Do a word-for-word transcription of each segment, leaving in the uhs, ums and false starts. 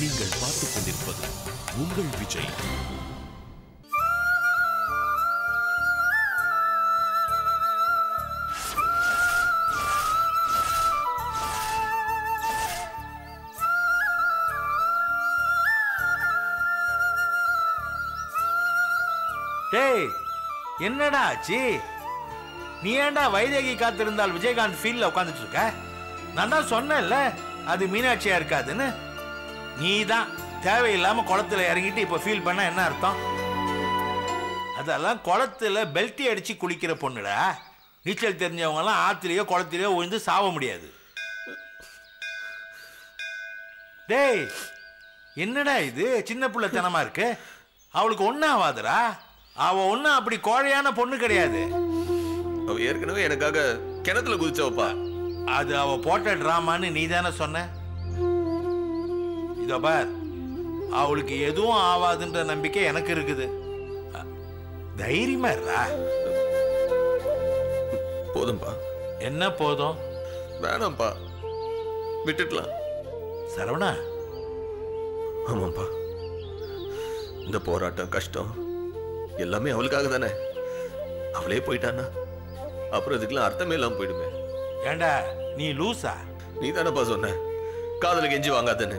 நீங்கள் பார்த்துக் கொண்டிருப்பது உங்கள் விஜய். டேய், என்னடா ஆச்சு? நீ ஏண்டா வைதேகி காத்திருந்தால் விஜயகாந்த் ஃபீல்ல உட்காந்துட்டு இருக்க? நான் தான் சொன்னேன்ல அது மீனாட்சியா இருக்காதுன்னு. நீ தான் தேவையில்லாம குளத்துல இறங்கிட்டு இப்ப ஃபீல் பண்ண என்ன அர்த்தம்? அதெல்லாம் குளத்துல பெல்ட்டி அடிச்சு குளிக்கிற பொண்ணுடா. நீச்சல் தெரிஞ்சவங்க எல்லாம் ஆத்திலேயோ குளத்திலேயோ விழுந்து சாவ முடியாது. டேய், என்னடா இது சின்ன பிள்ளைத்தனமா இருக்கு. அவளுக்கு ஒன்னும் ஆகாதுடா. அவ ஒன்னும் அப்படி கோழையான பொண்ணு கிடையாது. அவ ஏற்கனவே எனக்காக கிணத்துல குதிச்சவப்பா. அது அவ போட்ட டிராமான்னு நீ தானே சொன்ன. இதோ பார், அவளுக்கு எதுவும் ஆவாதுன்ற நம்பிக்கை எனக்கு இருக்குது. தைரியமா இருடா. போதும்பா. என்ன போதும்? வேணாம்பா, விட்டுடலாம். சரவணா. ஆமாப்பா, இந்த போராட்டம் கஷ்டம் எல்லாமே அவளுக்காக தானே. அவளே போயிட்டானா அப்புறம் இதுக்கெல்லாம் அர்த்தமே இல்லாம போயிடுமே. ஏண்டா நீ லூசா? நீ தானப்பா சொன்ன காதல கெஞ்சி வாங்காதன்னு.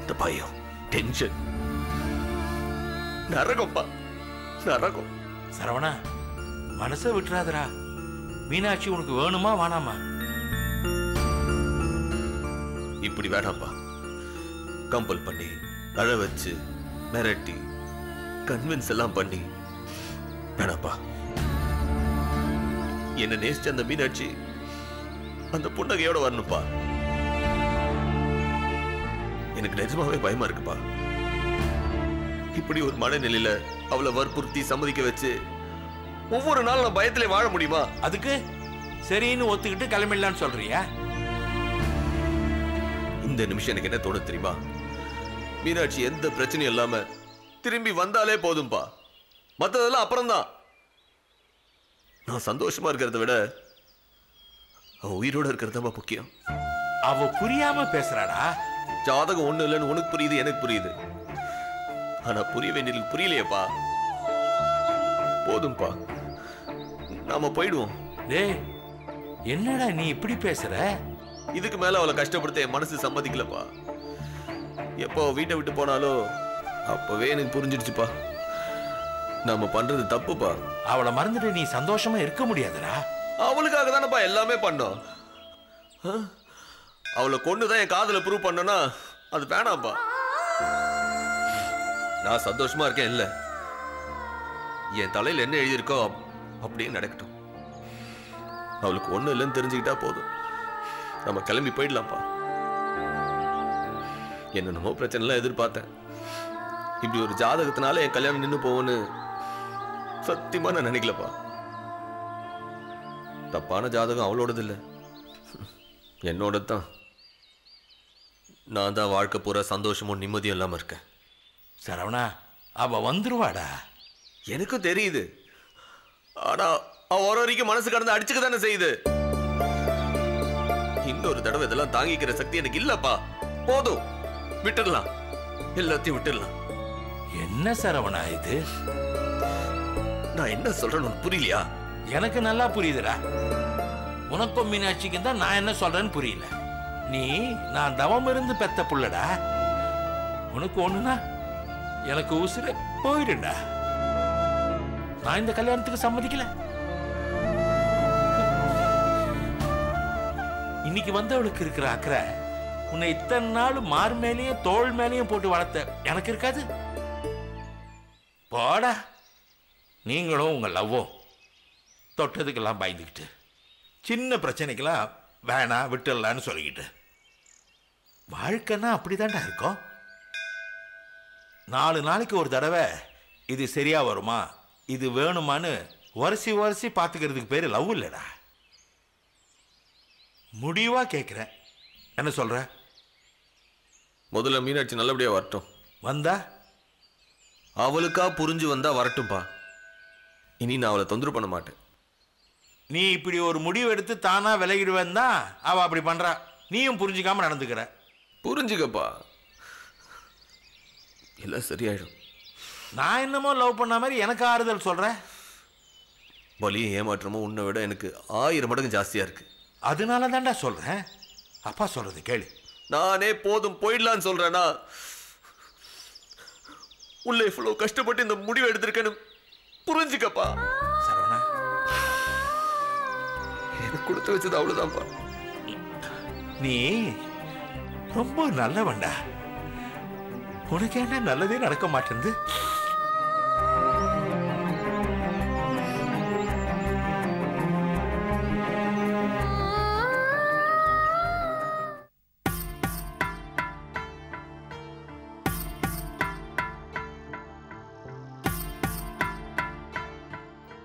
இந்த பயம், டென்ஷன், நரகம்ப்பா, நரகம். சரவணா, மனசை விட்டுறாதரா. மீனாட்சி உனக்கு வேணுமா வேணாமா? இப்படி வேணாம்ப்பா. கம்பல் பண்ணி, அழ வச்சு, மிரட்டி, கன்வின்ஸ் எல்லாம் பண்ணி வேணாப்பா. என்ன நேசிச்ச அந்த மீனாட்சி அந்த புன்னகையோட வரணும்பா. எனக்கு நிஜமாவே பயமா இருக்குப்பா. இப்படி ஒரு மனநிலையில அவளை வற்புறுத்தி சம்மதிக்க வச்சு ஒவ்வொரு நாள் நான் பயத்திலே வாழ முடியுமா? அதுக்கு சரின்னு ஒத்துக்கிட்டு கிளம்பிடலான்னு சொல்றியா? இந்த நிமிஷம் எனக்கு என்ன தோணும் தெரியுமா? மீனாட்சி எந்த பிரச்சனையும் இல்லாம திரும்பி வந்தாலே போதும்பா. மற்றதெல்லாம் அப்புறம்தான். நான் சந்தோஷமா இருக்கிறத விட அவ உயிரோட இருக்கிறதா முக்கியம். அவ புரியாம பேசுறாடா. ஜாதகம் ஒண்ணு இல்லைன்னு உனக்கு புரியுது, எனக்கு புரியுது. ஆனா புரிய வேண்டியது புரியலையப்பா. போதும்பா, நாம போயிடுவோம். டேய், என்னடா நீ இப்படி பேசுற? இதுக்கு மேல அவளை கஷ்டப்படுத்த என் மனசு சம்மதிக்கலப்பா. எப்போ வீட்டை விட்டு போனாலோ அப்பவே எனக்கு புரிஞ்சிடுச்சுப்பா. நாம பண்றது தப்புப்பா. அவளை மறந்துட்டு நீ சந்தோஷமா இருக்க முடியாதுடா. அவளுக்காக தானப்பா எல்லாமே பண்ணோம். அவளை கொண்டுதான் என் காதல ப்ரூவ் பண்ணனா அது வேணாம்ப்பா. நான் சந்தோஷமா இருக்கேன் இல்ல, என் தலையில என்ன எழுதியிருக்கோ அப்படியே நடக்கட்டும். அவளுக்கு ஒண்ணு இல்லைன்னு தெரிஞ்சுக்கிட்டா போதும். நம்ம கிளம்பி போயிடலாம்ப்பா. என்னென்னமோ பிரச்சனை எல்லாம் எதிர்பார்த்தேன். இப்படி ஒரு ஜாதகத்தினால என் கல்யாணம் நின்று போவோன்னு சத்தியமா நான் நினைக்கலப்பா. தப்பான ஜாதகம் அவளோடது இல்லை, என்னோட தான். நான் தான் வாழ்க்கை பூரா சந்தோஷமும் நிம்மதியும் இல்லாமல் இருக்கேன். சரவணா, அவ வந்துருவாடா. எனக்கும் தெரியுது. ஆனா அவ ஒரு வரைக்கும் மனசு கடந்து அடிச்சுக்க தானே செய்யுது. இன்னொரு தடவை இதெல்லாம் தாங்கிக்கிற சக்தி எனக்கு இல்லப்பா. போதும், விட்டுடலாம், எல்லாத்தையும் விட்டுடலாம். என்ன சரவணா இது? நான் என்ன சொல்றேன்னு புரியலையா? எனக்கு நல்லா புரியுதுடா. உனக்கும் மீனாட்சிக்கு தான் நான் என்ன சொல்றேன்னு புரியல. நீ நான் தவம் இருந்து பெத்த புள்ளடா. உனக்கு ஒண்ணுனா எனக்கு உசுர போயிடுடா. நான் இந்த கல்யாணத்துக்கு சம்மதிக்கல. இன்னைக்கு வந்தவளுக்கு இருக்கிற அக்கறை உன்னை இத்தனை நாள் மார் மேலேயும் தோல் மேலேயும் போட்டு வளர்த்த எனக்கு இருக்காது. போடா, நீங்களும் உங்கள் லவ்வும் தொட்டதுக்கெல்லாம் பயந்துக்கிட்டு சின்ன பிரச்சனைக்கெல்லாம் வேணாம் விட்டுடலான்னு சொல்லிக்கிட்டு வாழ்க்கைன்னா அப்படிதான்டா இருக்கும். நாலு நாளைக்கு ஒரு தடவை இது சரியா வருமா இது வேணுமான்னு வருஷி வருஷி பார்த்துக்கிறதுக்கு பேர் லவ் இல்லைடா. முடிவா கேட்குறேன், என்ன சொல்ற? முதல்ல மீனாட்சி நல்லபடியா வரட்டும். வந்தா அவளுக்கா புரிஞ்சு வந்தா வரட்டும்பா. இனி நான் அவளை தொந்தரவு பண்ண மாட்டேன். நீ இப்படி ஒரு முடிவு எடுத்து தானா விலகிடுவேன் தான் அவள் அப்படி பண்றா. நீயும் புரிஞ்சுக்காம நடந்துக்கிற. புரிஞ்சுக்கப்பா, எல்லாம் சரியாயிடும். நான் என்னமோ லவ் பண்ண மாதிரி எனக்கு ஆறுதல் சொல்கிறேன். வலியும் ஏமாற்றமோ உன்னை விட எனக்கு ஆயிரம் மடங்கு ஜாஸ்தியாக இருக்குது. அதனால தான்டா சொல்கிறேன். அப்பா சொல்கிறது கேளு. நானே போதும் போயிடலான்னு சொல்கிறேன்னா உள்ள இவ்வளோ கஷ்டப்பட்டு இந்த முடிவை எடுத்திருக்கேன்னு புரிஞ்சுக்கப்பா. சரவணா, எனக்கு கொடுத்து வச்சது அவ்வளோதான்ப்பா. நீ ரொம்ப நல்லவன்டா. உனக்கு என்ன நல்லதே நடக்க மாட்டேங்குது.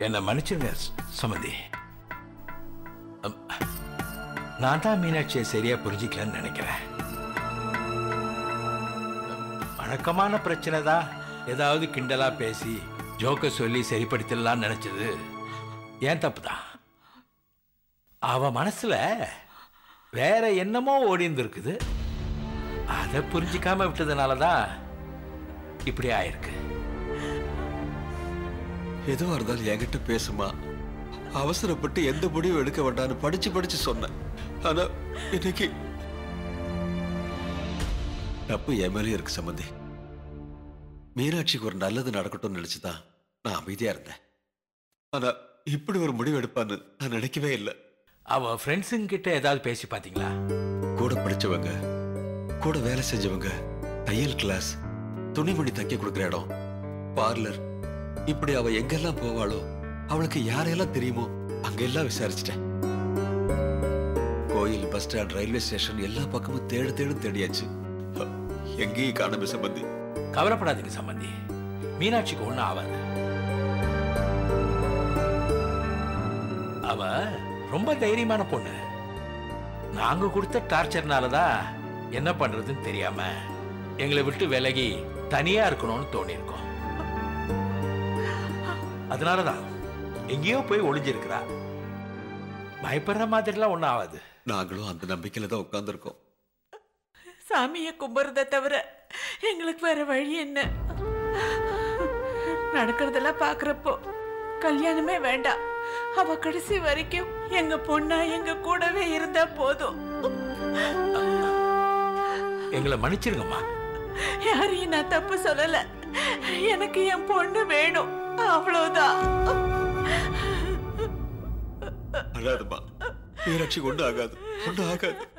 என்ன மன்னிச்சுங்க சமதி. நான் தான் மீனாட்சியை சரியா புரிஞ்சிக்கலன்னு நினைக்கிறேன். வழக்கமான பிரச்சனை தான். ஏதாவது கிண்டலா பேசி ஜோக்க சொல்லி சரிப்படுத்தலாம்னு நினைச்சது ஏன் தப்பு தான். அவ மனசுல வேற என்னமோ ஓடிந்துருக்குது. அதை புரிஞ்சிக்காம விட்டதுனால தான் இப்படி ஆயிருக்கு. எதுவாக இருந்தாலும் என்கிட்ட பேசுமா. அவசரப்பட்டு எந்த முடிவும் எடுக்க வேண்டாம்னு படிச்சு படிச்சு சொன்னேன். ஆனா இன்னைக்கு தப்பு என் மேலேயும் இருக்கு சம்பந்தி. மீனாட்சிக்கு ஒரு நல்லது நடக்கட்டும்னு நினைச்சுதான் நான் அமைதியா இருந்தேன். ஆனா இப்படி ஒரு முடிவு எடுப்பான்னு நான் நினைக்கவே இல்லை. அவ ஃப்ரெண்ட்ஸுங்க கிட்ட ஏதாவது பேசி பாத்தீங்களா? கூட படிச்சவங்க, கூட வேலை செஞ்சவங்க, தையல் கிளாஸ், துணிமணி தைக்க கொடுக்குற இடம், பார்லர், இப்படி அவ எங்கெல்லாம் போவாளோ அவளுக்கு யாரையெல்லாம் தெரியுமோ அங்கெல்லாம் விசாரிச்சிட்டேன். கோயில், பஸ் ஸ்டாண்ட், ரயில்வே ஸ்டேஷன் எல்லா பக்கமும் தேடு தேடு தேடியாச்சு. எங்கேயும் காணமே சம்பந்தி. கவலைப்படாதீங்க சம்பந்தி, மீனாட்சிக்கு ஒன்றும் ஆகாது. அவ ரொம்ப தைரியமான பொண்ணு. நாங்க கொடுத்த டார்ச்சர்னாலதான் என்ன பண்றதுன்னு தெரியாம எங்களை விட்டு விலகி தனியா இருக்கணும்னு தோணிருக்கோம். அதனாலதான் எங்கேயோ போய் ஒளிஞ்சிருக்கிறா. பயப்படுற மாதிரிலாம் ஒன்றும் ஆகாது. நாங்களும் அந்த நம்பிக்கையில தான் உட்காந்துருக்கோம். சாமியை கும்பிடுறத தவிர எங்களுக்கு வேற வழி என்ன? நடக்கிறதெல்லாம் பார்க்குறப்போ கல்யாணமே வேண்டாம், அவ கடைசி வரைக்கும் எங்க பொண்ணா எங்க கூடவே இருந்தா போதும். எங்களை மன்னிச்சிருங்கம்மா. யாரையும் நான் தப்பு சொல்லல. எனக்கு என் பொண்ணு வேணும், அவ்வளவுதான். அழாதுமா, மீனாட்சி கொண்டு ஆகாது, கொண்டு ஆகாது.